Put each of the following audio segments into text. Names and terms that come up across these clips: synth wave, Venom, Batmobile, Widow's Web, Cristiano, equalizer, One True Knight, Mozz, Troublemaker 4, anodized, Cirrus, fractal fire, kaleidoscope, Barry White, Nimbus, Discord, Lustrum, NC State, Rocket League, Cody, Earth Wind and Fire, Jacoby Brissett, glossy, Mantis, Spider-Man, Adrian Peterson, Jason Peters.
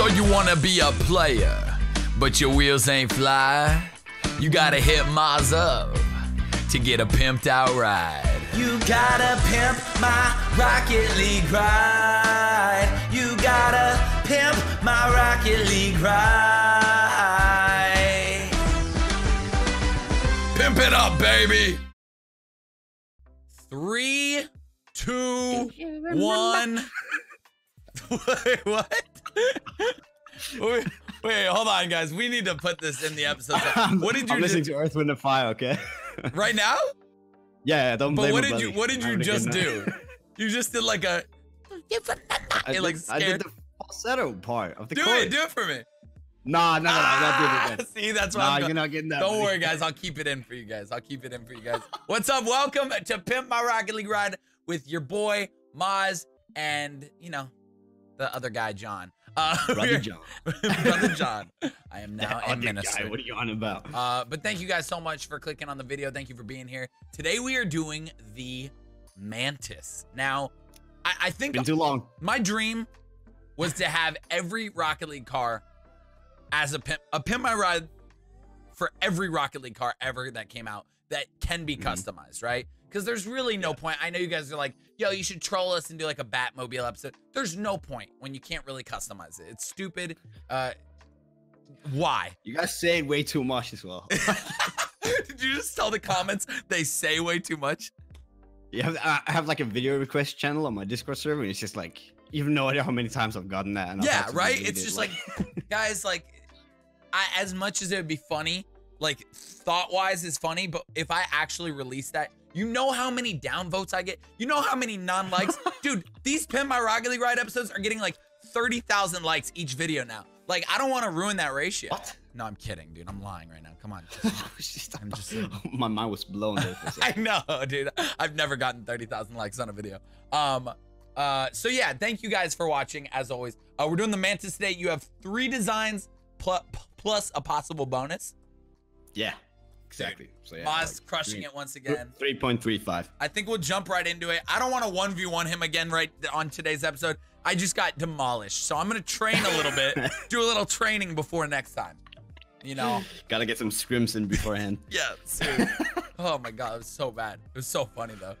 So you wanna be a player, but your wheels ain't fly? You gotta hit Mozz up to get a pimped out ride. You gotta pimp my Rocket League ride. You gotta pimp my Rocket League ride. Pimp it up, baby. 3, 2, 1. Wait, what? Wait, hold on, guys. We need to put this in the episode. What did you? I'm listening to Earth, Wind and Fire. Okay. Right now? Yeah. Don't blame me, buddy. But what did you just do? You just did like a. I did the falsetto part of the chorus. Do it for me. Nah, not see, that's why. You're not getting that. Don't worry, guys. I'll keep it in for you guys. What's up? Welcome to Pimp My Rocket League Ride with your boy Mozz and the other guy John. Brother John. I am now a minister. What are you on about? But thank you guys so much for clicking on the video. Thank you for being here. Today we are doing the Mantis. Now, I think been too long. My dream was to have every Rocket League car as a pimp my ride for every Rocket League car ever that came out that can be customized, right? Because there's really no point. I know you guys are like, yo, you should troll us and do like a Batmobile episode. There's no point when you can't really customize it. It's stupid. Why? You guys say way too much as well. Did you just tell the comments they say way too much? Yeah, I have like a video request channel on my Discord server. And it's just like, you have no idea how many times I've gotten that. And yeah, right? It's just like, guys, like, as much as it would be funny, like thought-wise is funny, but if I actually release that, you know how many downvotes I get? You know how many non-likes? Dude, these Pimp My Rocket League Ride episodes are getting like 30,000 likes each video now. Like, I don't want to ruin that ratio. What? No, I'm kidding, dude. I'm lying right now. Come on. I'm just my mind was blown. I know, dude. I've never gotten 30,000 likes on a video. So yeah, thank you guys for watching. As always, we're doing the Mantis today. You have 3 designs plus a possible bonus. Yeah. Exactly. So yeah, Mozz crushing it once again. 3.35. I think we'll jump right into it. I don't want to 1v1 him again right on today's episode. I just got demolished. So I'm going to train a little bit, do a little training before next time. You know, got to get some scrims in beforehand. Yeah. Seriously. Oh my God. It was so bad. It was so funny though.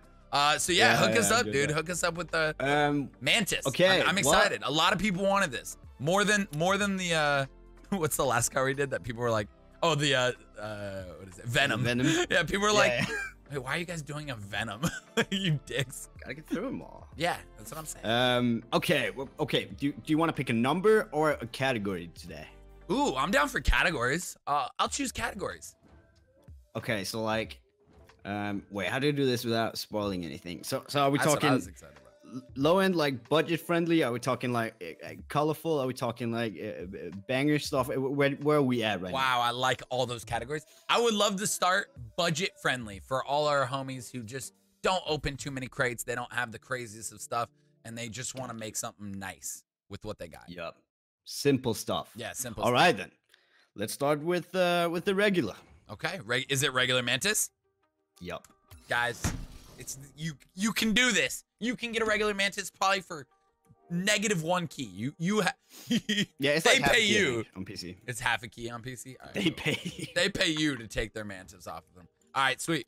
So yeah, hook us up, dude. Hook us up with the Mantis. Okay. I'm excited. A lot of people wanted this more than the, what's the last car we did that people were like, oh, the, what is it? Venom. Yeah, people were like, hey, why are you guys doing a Venom? You dicks. Gotta get through them all. Yeah, that's what I'm saying. Okay, well, okay. Do you want to pick a number or a category today? Ooh, I'm down for categories. I'll choose categories. Okay, so like, wait, how do you do this without spoiling anything? So are we talking what I was excited about. Low end, like budget friendly? Are we talking like colorful? Are we talking like banger stuff? Where are we at right now? Wow, I like all those categories. I would love to start budget friendly for all our homies who just don't open too many crates. They don't have the craziest of stuff and they just want to make something nice with what they got. Yep. Simple stuff. Yeah, simple stuff. All right, then. Let's start with the regular. Okay. Is it regular Mantis? Yep. Guys, it's you can do this. You can get a regular Mantis probably for -1 key. You yeah, it's they like pay you on PC. It's half a key on PC. Right, they pay. They pay you to take their Mantis off of them. All right, sweet.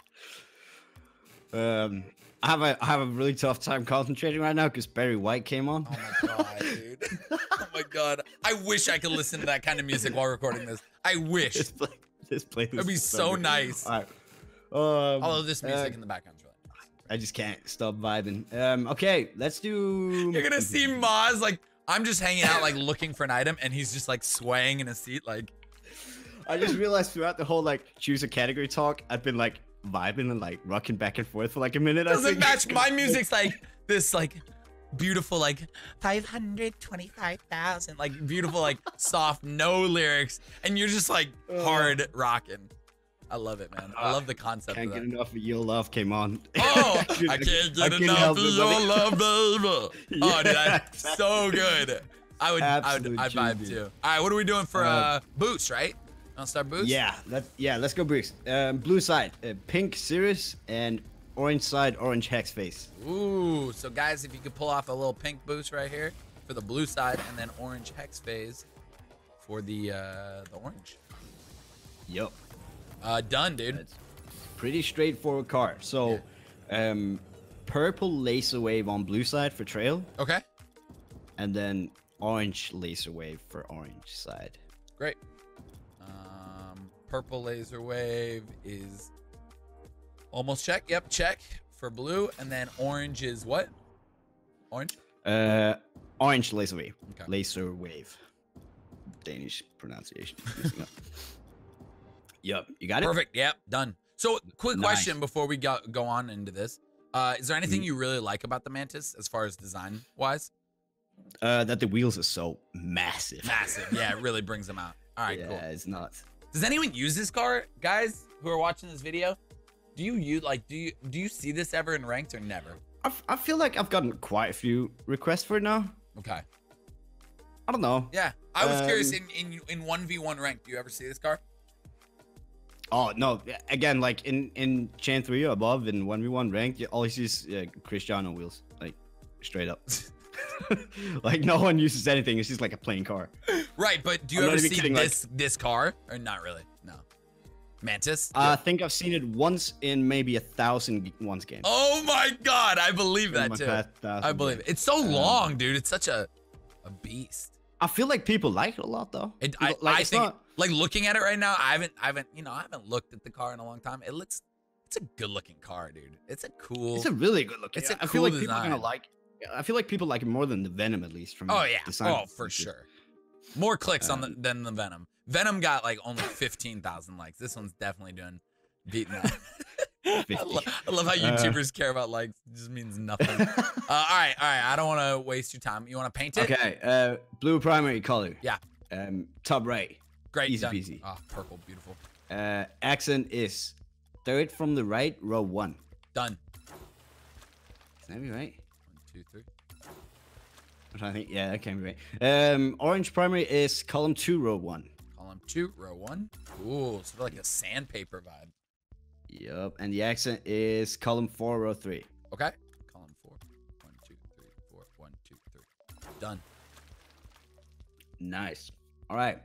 I have a really tough time concentrating right now because Barry White came on. Oh my God, dude. Oh my God. I wish I could listen to that kind of music while recording this. I wish. This playlist would be so nice. All right. Although this music in the background. I just can't stop vibing. Okay, let's do... You're gonna see Mozz, like, I'm just hanging out, like, looking for an item, and he's just, like, swaying in a seat, like... I just realized throughout the whole, like, choose a category talk, I've been, like, vibing and, like, rocking back and forth for, like, a minute. Doesn't match. My music's, like, this, like, beautiful, like, 525,000, like, beautiful, like, soft, no lyrics, and you're just, like, hard rocking. I love it, man. I love the concept of that. Can't get enough of your love came on. Oh, I can't get enough of your love, baby. Yeah, oh, dude, that's so good. I would vibe too. All right, what are we doing for boost, right? I'll start boost? Yeah, let's go boost. Blue side, pink Cirrus, and orange side, orange Hex Face. Ooh, so guys, if you could pull off a little pink boost right here. for the blue side, and then orange Hex Phase for the orange. Yup. Done, dude. That's pretty straightforward card. So, yeah. Purple laser wave on blue side for trail. Okay. And then orange laser wave for orange side. Great. Purple laser wave is almost check. Yep, check for blue. And then orange is what? Orange? Orange laser wave. Okay. Laser wave. Danish pronunciation. Yep, you got it? Perfect, yep, done. So, quick question before we go on into this. Is there anything you really like about the Mantis as far as design-wise? That the wheels are so massive. Massive, yeah, it really brings them out. All right, yeah, cool. Yeah, it's nuts. Does anyone use this car, guys, who are watching this video? Do you use, like, do you see this ever in ranked or never? I feel like I've gotten quite a few requests for it now. Okay. I don't know. Yeah, I was curious, in 1v1 ranked, do you ever see this car? Oh, no. Again, like in Chain 3 or above, in 1v1 ranked, you always use Cristiano wheels. Like, straight up. Like, no one uses anything. It's just like a plain car. Right, but do you ever see this car? Or not really? No. Mantis? I think I've seen it once in maybe 1,000 games. Oh, my God. I believe that, too. I believe it. It's so long, dude. It's such a beast. I feel like people like it a lot, though. I think... Like, looking at it right now, I haven't looked at the car in a long time. It looks, it's a good-looking car, dude. It's a cool. It's a really good-looking. I feel like people are gonna like. I feel like people like it more than the Venom, at least. From oh for sure. More clicks on than the Venom. Venom got like only 15,000 likes. This one's definitely beating that. I love how YouTubers care about likes. It just means nothing. All right. I don't want to waste your time. You want to paint it? Okay. Blue primary color. Yeah. Top right. Great, easy peasy. Ah, oh, purple, beautiful. Accent is third from the right, row 1. Done. Is that right? 1, 2, 3. I think yeah, that can be right. Orange primary is column 2, row 1. Column 2, row 1. Ooh, sort of like a sandpaper vibe. Yup, and the accent is column 4, row 3. Okay. Column 4. 1, 2, 3, 4. 1, 2, 3. Done. Nice. All right.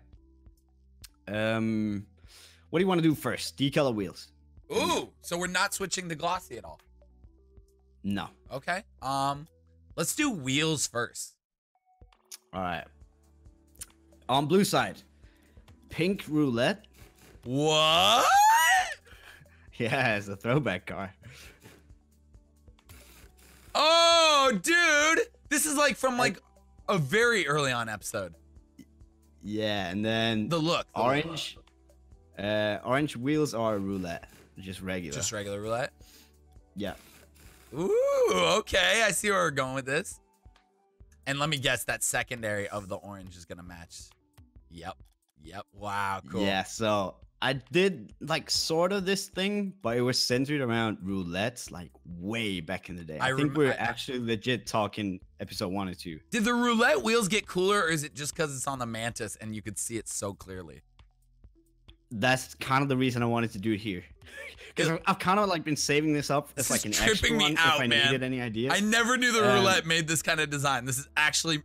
What do you want to do first? Decal or wheels? Ooh, so we're not switching to glossy at all. No. Okay. Let's do wheels first. All right. On blue side, pink roulette. What? Yeah, it's a throwback car. Oh, dude, this is like from like a very early on episode. Yeah, and then the look, orange. Orange wheels are roulette, just regular. Just regular roulette. Yeah. Ooh, okay, I see where we're going with this. And let me guess, that secondary of the orange is gonna match. Yep. Wow, cool. Yeah, so I did like sort of this thing, but it was centered around roulettes, like way back in the day. I think we were actually legit talking episode 1 or 2. Did the roulette wheels get cooler, or is it just because it's on the Mantis and you could see it so clearly? That's kind of the reason I wanted to do it here, because I've kind of like been saving this up as like an extra one if I needed any ideas. I never knew the roulette made this kind of design. This is actually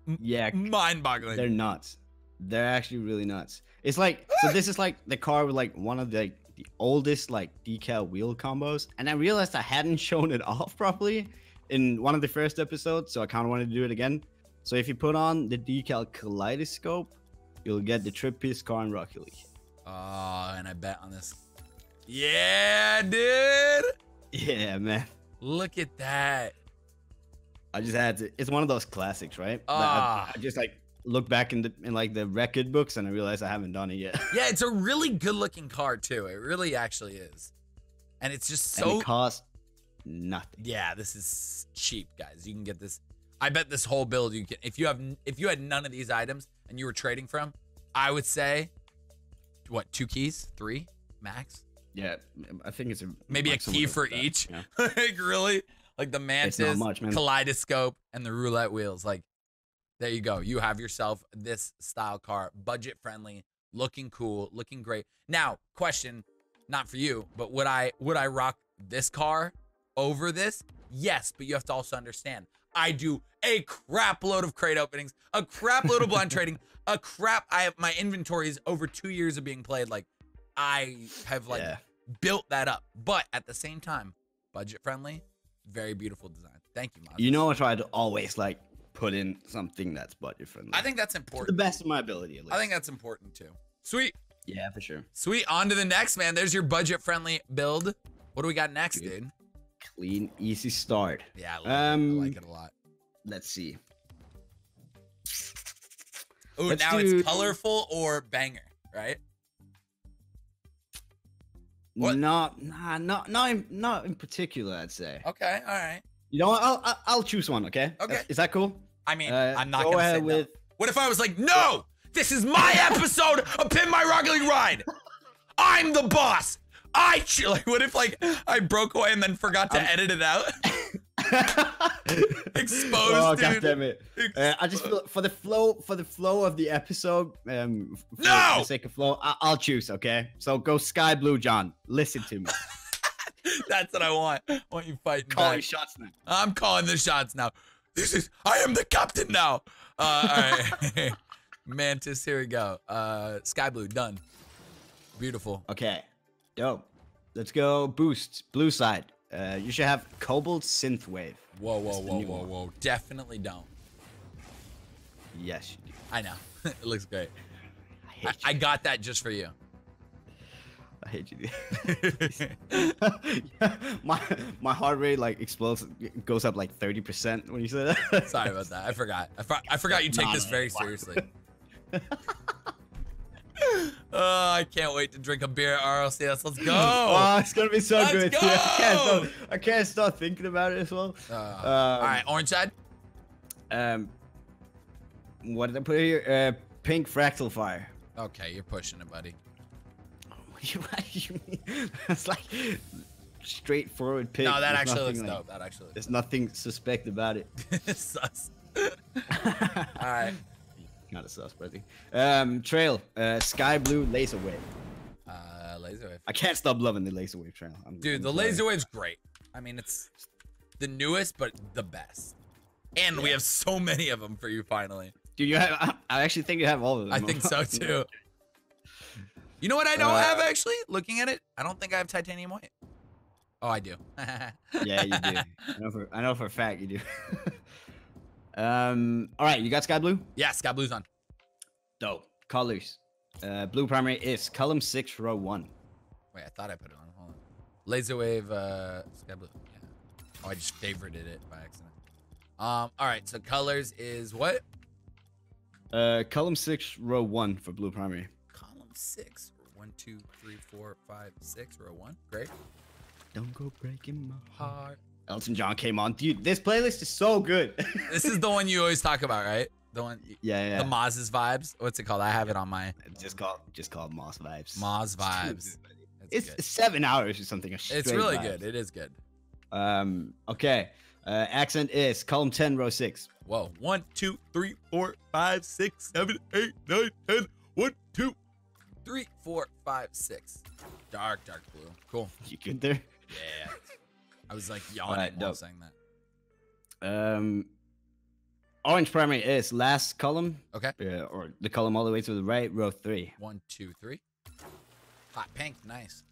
mind-boggling. They're nuts. They're actually really nuts. It's like, so this is like the car with like one of the oldest like decal wheel combos. And I realized I hadn't shown it off properly in one of the first episodes. So I kind of wanted to do it again. So if you put on the decal kaleidoscope, you'll get the trip piece car in Rocket League. Oh, and I bet on this. Yeah, dude. Yeah, man. Look at that. I just had to, it's one of those classics, right? I just like, look back in like the record books and I realize I haven't done it yet. Yeah, it's a really good looking car too. It really actually is. And it's just so, and it costs nothing. Yeah, this is cheap, guys. You can get this. I bet this whole build you can, if you had none of these items and you were trading from, I would say what, 2 keys, 3 max? Yeah, I think it's maybe a key for each. Yeah. Like really? Like the Mantis, much, kaleidoscope, and the roulette wheels. Like, there you go. You have yourself this style car, budget friendly, looking cool, looking great. Now, question, not for you, but would I rock this car over this? Yes, but you have to also understand, I do a crap load of crate openings, a crap load of blind trading, a crap. I have my inventory is over 2 years of being played. Like I have like built that up, but at the same time, budget friendly, very beautiful design. Thank you, Mozz. You know, I try to always like put in something that's budget friendly. I think that's important. To the best of my ability, at least. I think that's important too. Sweet. Yeah, for sure. Sweet. On to the next, man. There's your budget friendly build. What do we got next, dude? Clean, easy start. Yeah, I like it a lot. Let's see. Oh, now it's colorful or banger, right? What? Not in particular, I'd say. Okay, all right. You know what? I'll choose one. Okay. Okay. Is that cool? I mean, I'm not gonna say no. What if I was like, no, this is my episode of Pin My Rocket League Ride. I'm the boss. Like, what if like I broke away and then forgot to edit it out? Exposed. Oh, dude. God damn it. I just feel, for the flow of the episode, for the sake of flow, I'll choose. Okay, so go sky blue, John. Listen to me. That's what I want. I want you fighting back. Calling shots now. I'm calling the shots now. I am the captain now. All right. Mantis, here we go. Sky blue, done. Beautiful. Okay. Dope. Let's go boost. Blue side. You should have cobalt synth wave. Whoa, whoa, whoa, whoa, whoa. Definitely don't. Yes, you do. I know. It looks great. I got that just for you. I hate you. My heart rate like explodes, it goes up like 30% when you say that. Sorry about that. I forgot. I forgot you take this very seriously. I can't wait to drink a beer at RLCS. Let's go. Oh, it's gonna be so good. Go! Yeah, I can't start thinking about it as well. All right, orange side. What did I put here? Pink fractal fire. Okay, you're pushing it, buddy. It's like straightforward pick. No, that actually looks dope. That actually looks. There's nothing suspect about it. Sus. All right. Not a sus, buddy. Trail. Sky blue laser wave. Laser wave. I can't stop loving the laser wave trail. Dude, the laser wave's great. I mean, it's the newest, but the best. And we have so many of them for you, finally. Dude, you have. I actually think you have all of them. I think so too. You know what I don't have, actually? Looking at it, I don't think I have titanium white. Oh, I do. Yeah, you do. I know for a fact you do. All right, you got sky blue? Yeah, sky blue's on. Dope. Colors. Blue primary is column 6, row 1. Wait, I thought I put it on. Hold on. Laser wave, sky blue. Yeah. Oh, I just favorited it by accident. All right, so colors is what? Column 6, row 1 for blue primary. 6 1 2 3 4 5 6 row 1. Great. Don't go breaking my heart. Elton John came on. Dude, this playlist is so good. This is the one you always talk about, right? The one. Yeah. The Mozz's vibes. What's it called? I have it on my. Just called Mozz vibes. Mozz vibes. It's 7 hours or something. It's really vibes. Good. It is good. Okay. Accent is column 10, row 6. Whoa. 1 2 3 4 5 6 7 8 9 10 1 2 3 4 5 6 dark blue. Cool, you good there? Yeah, I was like yawning while saying that. Orange primary is last column. Okay. Yeah, or the column all the way to the right, row 3. 1 2 3 hot pink. Nice.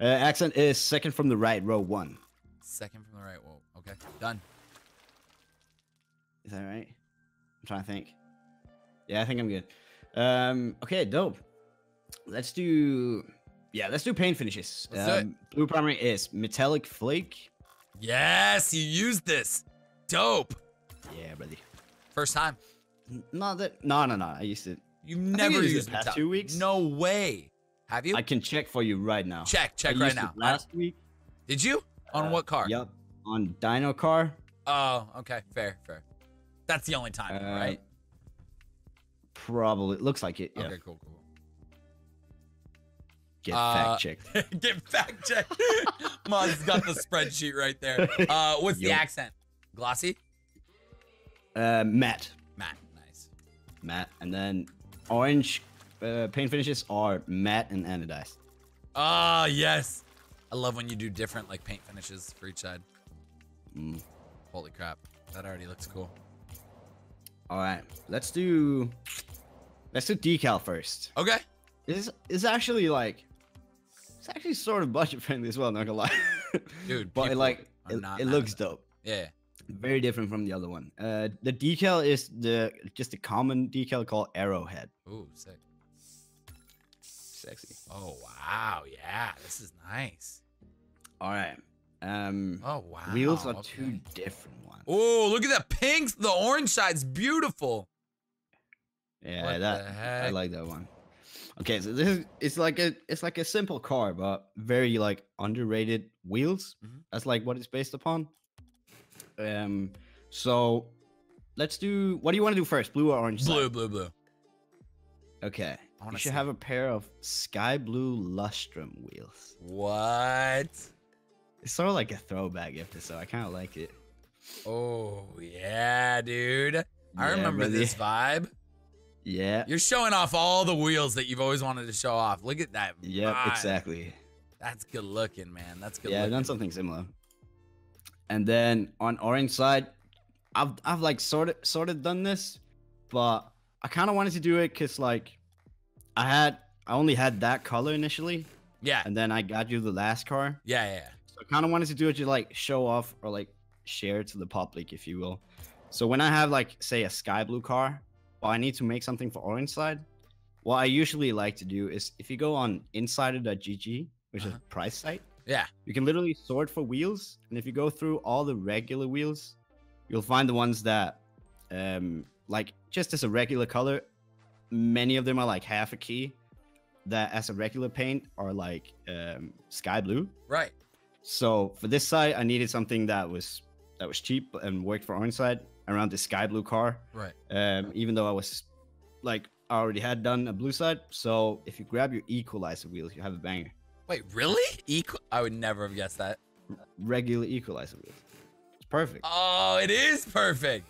Accent is second from the right, row 1. Second from the right. Whoa. Okay, done. Is that right? I'm trying to think. Yeah, I think I'm good. Okay, dope. Let's do paint finishes. Blue primary is metallic flake. Yes, you used this. Dope. Yeah, buddy. First time. No. I used it. You've never used it past 2 weeks? No way. Have you? I can check for you right now. Check right now. Last week. Did you? On what car? Yep. On Dino car. Oh, okay. Fair. That's the only time, right? Probably. It looks like it. Yeah. Okay, cool. Get fact checked. Get fact checked. Mozz's got the spreadsheet right there. What's the accent? Glossy? Matte. Matte. Nice. Matte. And then orange paint finishes are matte and anodized. Ah, yes. I love when you do different like paint finishes for each side. Mm. Holy crap. That already looks cool. All right. Let's do decal first. Okay. It's actually like, it's actually sort of budget friendly as well, not gonna lie. Dude, but like it looks dope. Yeah. Very different from the other one. The decal is just a common decal called Arrowhead. Ooh, sick. Sexy. Oh wow, yeah. This is nice. All right. Oh wow. Wheels are two different ones. Oh, look at that pink. The orange side's beautiful. Yeah, that I like that one. Okay, so this is, it's like a simple car, but very like underrated wheels. Mm-hmm. That's like what it's based upon. So let's do. What do you want to do first? Blue or orange? Blue, side? Blue. Okay. You should have a pair of sky blue lustrum wheels. What? It's sort of like a throwback after, so I kind of like it. Oh yeah, dude. Yeah, I remember this vibe. Yeah. You're showing off all the wheels that you've always wanted to show off. Look at that. Yeah, exactly. That's good looking, man. That's good looking. Yeah, I've done something similar. And then on orange side, I've like sort of done this, but I kind of wanted to do it because like I only had that color initially. Yeah. And then I got you the last car. Yeah, yeah. So I kind of wanted to do it to like show off or like share to the public, if you will. So when I have like say a sky blue car, well, I need to make something for orange side. What I usually like to do is if you go on insider.gg, which is a price site, yeah, you can literally sort for wheels. And if you go through all the regular wheels, you'll find the ones that like just as a regular color. Many of them are like half a key that as a regular paint are like sky blue. Right. So for this side, I needed something that was cheap and worked for orange side. Around the sky blue car, right? Even though I was like I already had done a blue side, so if you grab your equalizer wheels, you have a banger. Wait, really? I would never have guessed that. Regular equalizer wheels. It's perfect. Oh, it is perfect.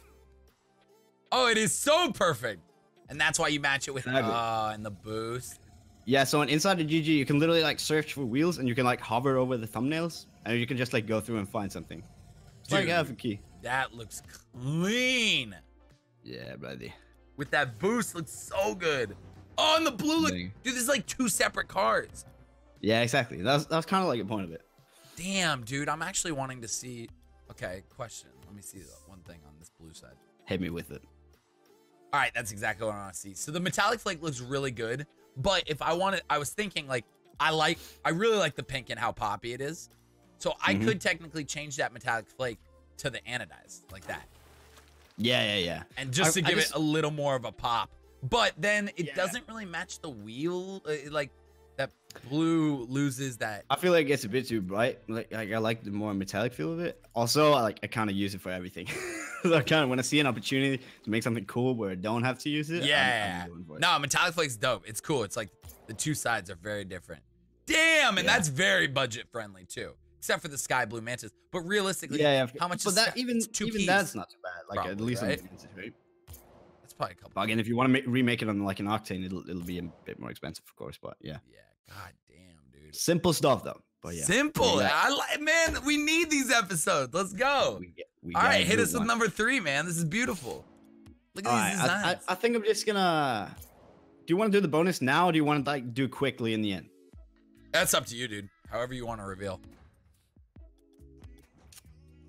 Oh, it is so perfect. And that's why you match it with and the boost. Yeah, so on inside the GG, you can literally like search for wheels and you can like hover over the thumbnails and you can just like go through and find something. It's like half a key. That looks clean. Yeah, buddy. With that boost, looks so good. Oh, and the blue look. Dude, this is like two separate cards. Yeah, exactly. That was kind of like a point of it. Damn, dude. I'm actually wanting to see. Okay, question. Let me see one thing on this blue side. Hit me with it. All right, that's exactly what I want to see. So the metallic flake looks really good. But if I wanted, I was thinking like, I really like the pink and how poppy it is. So I could technically change that metallic flake to the anodized, like that. Yeah. And just to give it a little more of a pop. But then it doesn't really match the wheel. Like, that blue loses that. I feel like it's a bit too bright. Like I like the more metallic feel of it. Also, I kind of use it for everything. So I kind of, when I see an opportunity to make something cool where I don't have to use it. Yeah. I'm no, metallic flake's dope. It's cool. It's like the two sides are very different. Damn, and that's very budget friendly, too. Except for the sky blue Mantis, but realistically, how much? But even that's not too bad. Like probably, at least on the Mantis, right? That's probably a couple. But again, if you want to remake it on like an octane, it'll be a bit more expensive, of course. But yeah. Yeah. God damn, dude. Simple stuff though. But yeah. Simple. Yeah. Man, we need these episodes. Let's go. All right, hit us with number 3, man. This is beautiful. Look at these designs. I think I'm just gonna. Do you want to do the bonus now, or do you want to like do quickly in the end? That's up to you, dude. However you want to reveal.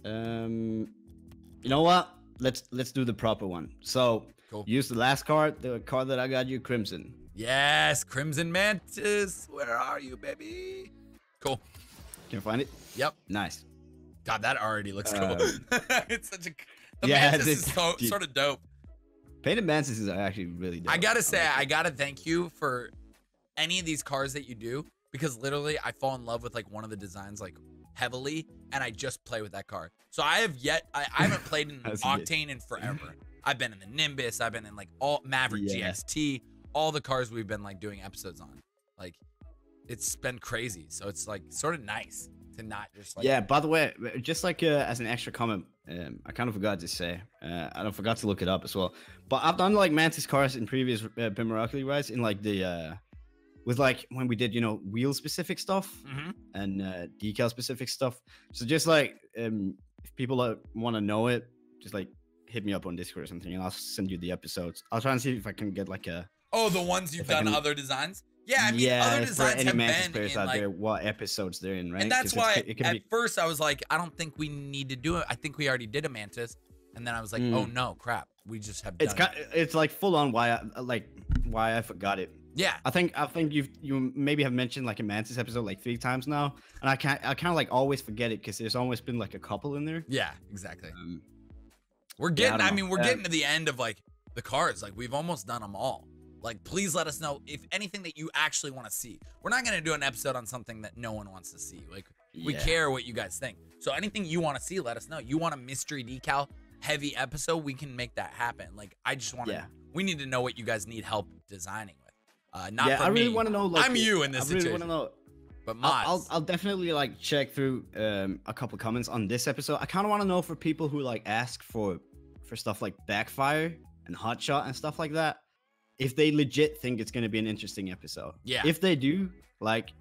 You know what? Let's do the proper one. So cool. Use the last card, the card that I got you, Crimson. Yes, Crimson Mantis. Where are you, baby? Cool. Can you find it? Yep. Nice. God, that already looks cool. It's such a Mantis is so, sort of dope. Painted Mantis is actually really dope. I gotta say, I gotta thank you for any of these cars that you do, because literally I fall in love with like one of the designs like heavily, and I just play with that card. So I haven't played in Octane in forever. I've been in the Nimbus, I've been in like all Maverick GXT, all the cars we've been like doing episodes on. Like it's been crazy. So it's like sort of nice to not just like. Yeah, by the way, just like as an extra comment, I kind of forgot to say, I forgot to look it up as well. But I've done like Mantis cars in previous Pimoraculi rides in like the with like when we did, you know, wheel specific stuff and decal specific stuff. So just like if people want to know it, just like hit me up on Discord or something, and I'll send you the episodes. I'll try and see if I can get like a. Oh, the ones you've done other designs. Yeah, I mean, yeah, other designs have been in, like, there, what episodes they're in, right? And that's why at first I was like, I don't think we need to do it. I think we already did a Mantis, and then I was like, oh no, crap, we just have. It's got, it's like full on why I, like why I forgot it. Yeah, I think you maybe have mentioned like a Mantis episode like 3 times now, and I kind of like always forget it because there's always been like a couple in there. Yeah, exactly. We're getting, yeah, I mean, we're getting to the end of like the cards. Like we've almost done them all. Like, please let us know if anything that you actually want to see. We're not going to do an episode on something that no one wants to see. Like, we care what you guys think. So anything you want to see, let us know. You want a mystery decal heavy episode, we can make that happen. Like, I just want to, we need to know what you guys need help designing with. Not for me. I really want to know. Like, I'm you in this situation. I really want to know. But Mozz. I'll definitely, like, check through a couple comments on this episode. I kind of want to know for people who, like, ask for stuff like Backfire and Hotshot and stuff like that. If they legit think it's going to be an interesting episode. Yeah. If they do, like,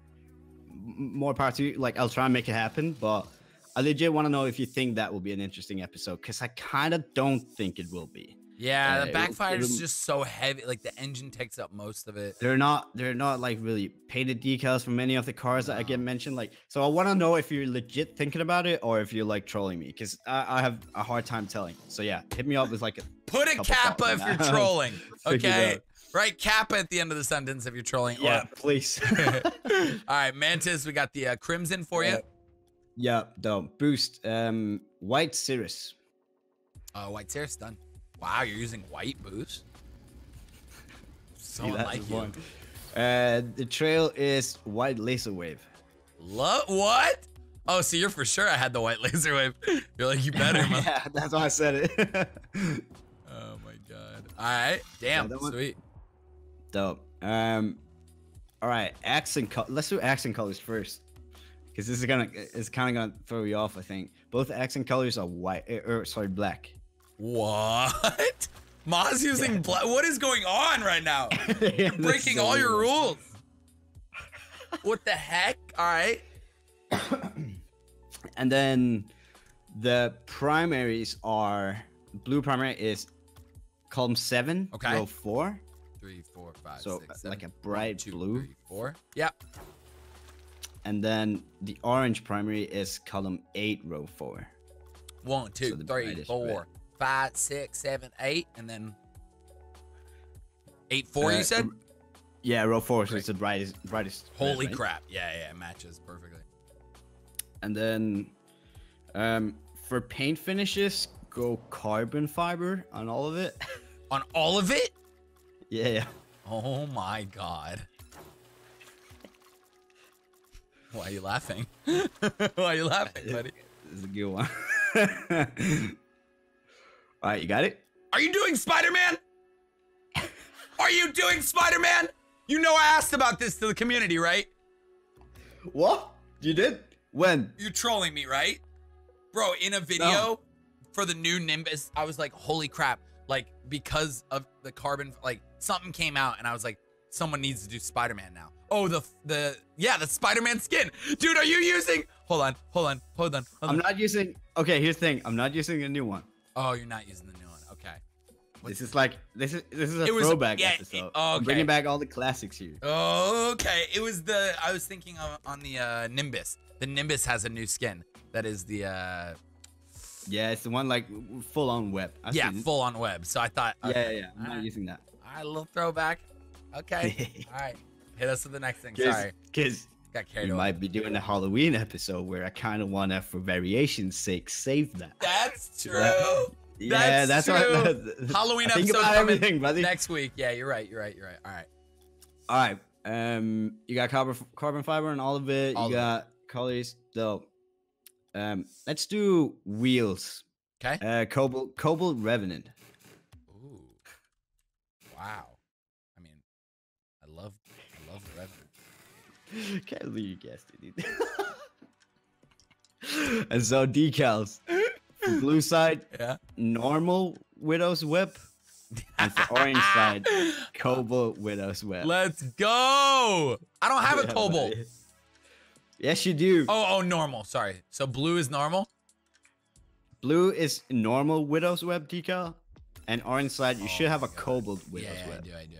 more power to you. Like, I'll try and make it happen. But I legit want to know if you think that will be an interesting episode. Because I kind of don't think it will be. Yeah, the Backfire is just so heavy. Like, the engine takes up most of it. They're not like, really painted decals for many of the cars that I get mentioned. Like, so I want to know if you're legit thinking about it or if you're, like, trolling me. Because I have a hard time telling. So, yeah, hit me up with, like, a put a kappa if you're trolling. Okay? Right, kappa at the end of the sentence if you're trolling. Yeah, please. All right, Mantis, we got the Crimson for you. Yeah, don't boost. White Cirrus. White Cirrus done. Wow, you're using white boost. So like you. The trail is white laser wave. What? Oh, so you're for sure I had the white laser wave. You're like, you better. Yeah, that's why I said it. Oh my god. All right, damn, yeah, sweet. Dope. All right, accent color. Let's do accent colors first, because this is kind of gonna throw you off, I think. Both accent colors are white, sorry, black. What? Mozz using black. What is going on right now? You're breaking all your rules. What the heck? All right. And then the primaries are blue. Primary is column 7. Okay. Row 4. 3, 4, 5, so 6, 7, like a bright 2, blue. 3, 4. Yep. And then the orange primary is column 8, row 4. 1, 2, so 3, 4, 5, 6, 7, 8, and then 8, 4. You said. Yeah, row 4. So it's the brightest. Holy crap! Yeah, yeah, it matches perfectly. And then, for paint finishes, go carbon fiber on all of it. On all of it. Yeah. Oh my god. Why are you laughing? Why are you laughing, buddy? This is a good one. All right, you got it? Are you doing Spider-Man? Are you doing Spider-Man? You know I asked about this to the community, right? What? You did? When? You're trolling me, right? Bro, in a video for the new Nimbus, I was like, holy crap. Like, because of the carbon, like, something came out and I was like, someone needs to do Spider-Man now. Oh, the Spider-Man skin. Dude, are you using? Hold on. I'm not using. Okay, here's the thing. I'm not using the new one. Oh, you're not using the new one. Okay. This is a throwback episode. I'm bringing back all the classics here. Oh, okay. It was the, I was thinking of, on the Nimbus. The Nimbus has a new skin. That is the, yeah, it's the one like full on web. Full on web. So I thought, okay, yeah, I'm not using that. All right, a little throwback. Okay. All right. Hit us with the next thing. Sorry. Because you might be doing a Halloween episode where I kind of want to, for variation's sake, save that. That's true. Yeah, that's true. Halloween episode coming next week. Yeah, you're right. All right. You got carbon fiber and all of it. You got colors, though. Let's do wheels. Okay. Cobalt Revenant. Ooh. Wow. I mean, I love the Revenant. Can't believe you guessed it, dude. And so decals. For blue side, normal Widow's Web. And for orange side, Cobalt Widow's Web. Let's go. I don't have a Cobalt. Yes, you do. Oh, normal. Sorry. So blue is normal? Blue is normal Widow's Web decal, and orange side you should have a cobalt Widow's Web. Yeah, I do.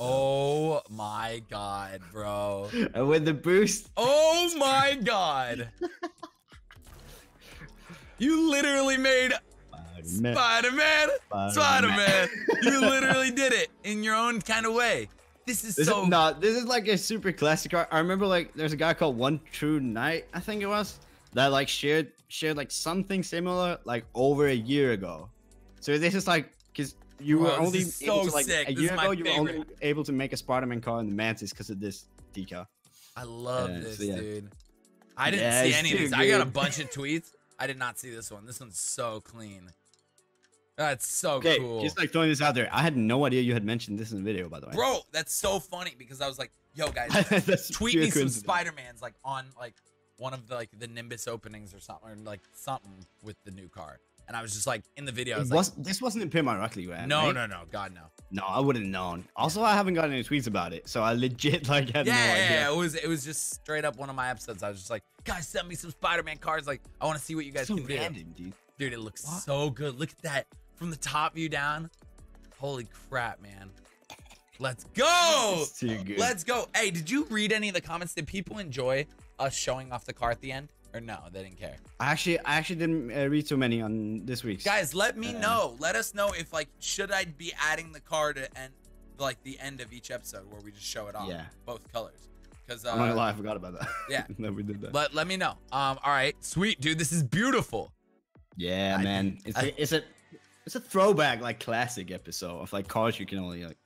Oh my god, bro! And with the boost. Oh my god! You literally made Spider-Man. You literally did it in your own kind of way. This is like a super classic art. I remember like there's a guy called One True Knight, I think it was, that like shared like something similar like over a year ago. So this is like because you were only able to, like a year ago you were only able to make a Spider-Man car in the Mantis because of this decal. I love this, dude. I didn't see any of these. I got a bunch of tweets. I did not see this one. This one's so clean. That's so cool. Just like throwing this out there. I had no idea you had mentioned this in the video, by the way. Bro, that's so funny because I was like, yo guys, tweet me some Spider-Mans like on like one of the, like the Nimbus openings or something, or like something with the new car. And I was just like in the video. This wasn't in Pim Rocket League, right? No, God no. No, I wouldn't have known. Also, I haven't gotten any tweets about it, so I legit like had no idea. Yeah, it was just straight up one of my episodes. I was just like, guys, send me some Spider-Man cars. Like, I want to see what you guys can do. Dude, it looks so good. Look at that from the top view down. Holy crap, man! Let's go. Too good. Let's go. Hey, did you read any of the comments? Did people enjoy us showing off the car at the end? Or no, they didn't care. I actually didn't read too many on this week's. Guys, let me know. Let us know if like should I be adding the car to like the end of each episode where we just show it off. Yeah. Both colors. Because I'm not gonna lie, I forgot about that. Yeah. That we did that. But let me know. All right, sweet dude, this is beautiful. Yeah, man. It's a throwback like classic episode of like cars you can only like.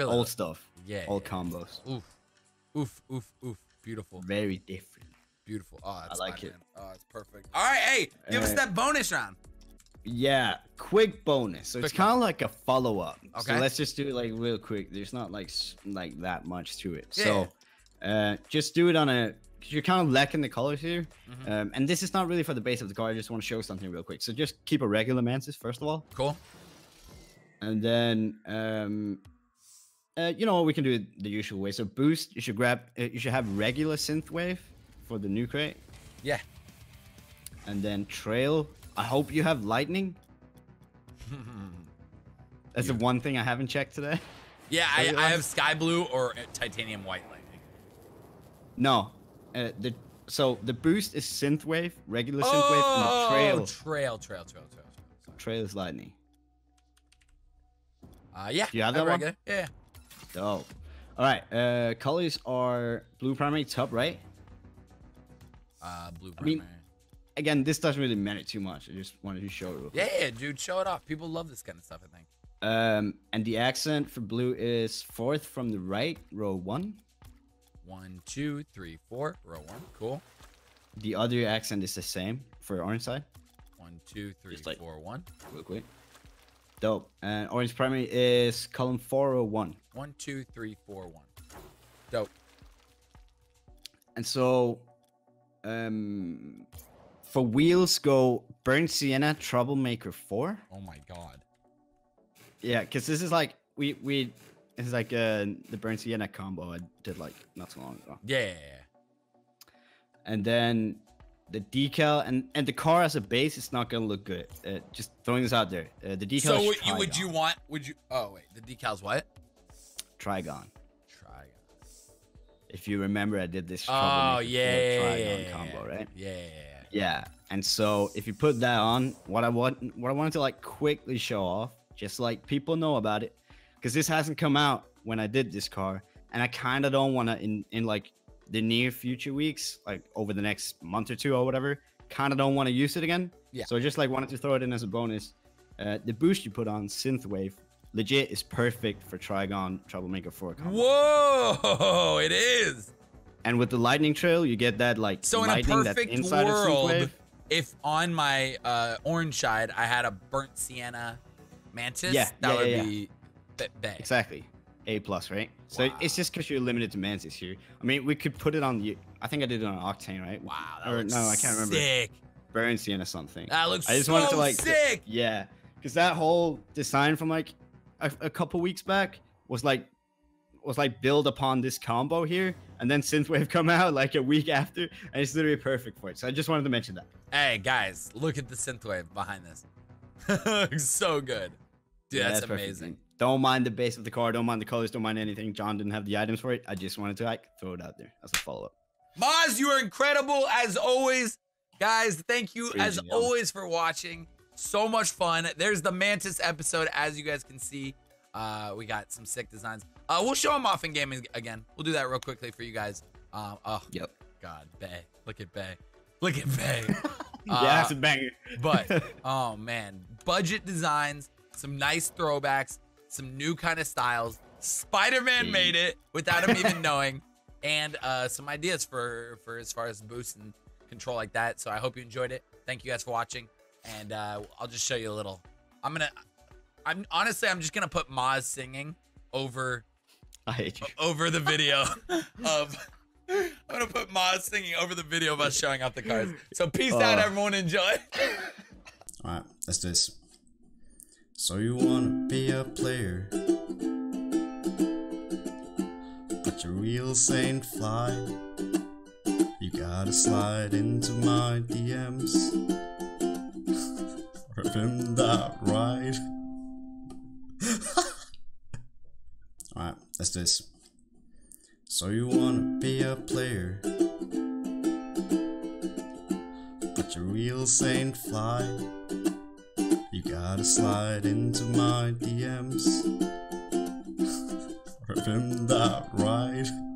Old stuff. Yeah. Old combos. Oof. Oof. Oof. Oof. Beautiful. Very different. Beautiful. Oh, I like it. Oh, it's perfect. All right, hey, give us that bonus round. Yeah, quick bonus. So it's kind of like a follow up. Okay. So let's just do it like real quick. There's not like that much to it. Yeah. So just do it on a. You're kind of lacking the colors here, and this is not really for the base of the car. I just want to show something real quick. So just keep a regular Mantis first of all. Cool. And then you know we can do it the usual way. So boost. You should grab. You should have regular synth wave. For the new crate, yeah, and then trail. I hope you have lightning. That's the one thing I haven't checked today. Yeah, I have sky blue or titanium white lightning. No, so the boost is synthwave, regular synthwave, and the trail. Trail is lightning. Yeah. Do you have that one? Regular. Yeah. Dope. All right. Colors are blue primary top right. Blue primary. I mean, again, this doesn't really matter too much. I just wanted to show it real quick. Yeah, dude, show it off. People love this kind of stuff, I think. And the accent for blue is 4th from the right, row 1. 1, 2, 3, 4, row 1. Cool. The other accent is the same for orange side. 1, 2, 3, 4, 1. Real quick. Dope. And orange primary is column 4, row 1. 1, 2, 3, 4, 1. Dope. And so. For wheels go Burn Sienna, Troublemaker 4. Oh my god. Yeah, because this is like it's like the Burn Sienna combo I did like not so long ago. Yeah. And then the decal and the car as a base is not gonna look good. Just throwing this out there. The decal. So is Trigon. Would you? Oh wait, the decal's what? Trigon. If you remember, I did this Trigon combo, right? Yeah. And so if you put that on, what I wanted to like quickly show off, just like people know about it, because this hasn't come out when I did this car, and I kind of don't want to in like the near future weeks, like over the next month or two or whatever, kind of don't want to use it again. Yeah. So I just like wanted to throw it in as a bonus. The boost you put on synthwave. Legit is perfect for Trigon Troublemaker 4 combo. Whoa, it is. And with the lightning trail, you get that like so in a perfect world. If on my orange side I had a Burnt Sienna Mantis, that would be exactly A+, right? So it's just because you're limited to Mantis here. I mean, we could put it on the. I think I did it on Octane, right? Wow, that looks no, I can't remember. Sick. Burnt Sienna something. That looks. I just wanted to like sick. Yeah, because that whole design from like. A couple weeks back was like was like build upon this combo here, and then Synthwave come out like a week after, and it's literally perfect for it. So I just wanted to mention that. Hey guys, look at the Synthwave behind this. So good. Dude, yeah, that's amazing. Don't mind the base of the car, don't mind the colors, don't mind anything. John didn't have the items for it. I just wanted to like throw it out there as a follow-up. Mozz, you are incredible as always. Guys, thank you as always for watching. So much fun. There's the Mantis episode, as you guys can see. We got some sick designs. We'll show them off in gaming again. We'll do that real quickly for you guys. Oh, yep. God, Bay. Look at Bay. Look at Bay. Yeah, that's a banger. But, oh, man. Budget designs, some nice throwbacks, some new kind of styles. Spider-Man made it without him even knowing. And some ideas for as far as boost and control like that. So I hope you enjoyed it. Thank you guys for watching. And I'll just show you a little. I'm just gonna put Mozz singing over over the video of I'm gonna put Mozz singing over the video of us showing off the cars. So peace out, everyone. Enjoy. All right, let's do this. So you wanna be a player, but your wheels ain't fly. You gotta slide into my DMs. Remember that, right? Alright, let's do this. So you wanna be a player, but your wheels ain't fly. You gotta slide into my DMs. Remember that, right?